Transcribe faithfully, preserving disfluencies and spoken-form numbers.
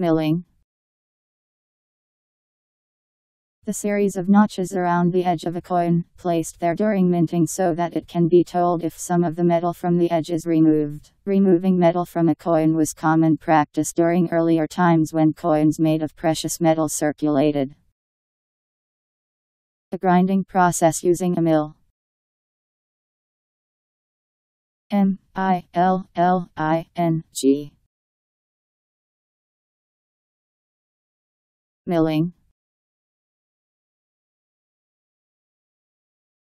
Milling. The series of notches around the edge of a coin, placed there during minting so that it can be told if some of the metal from the edge is removed. Removing metal from a coin was common practice during earlier times when coins made of precious metal circulated. The grinding process using a mill. M I L L I N G Milling.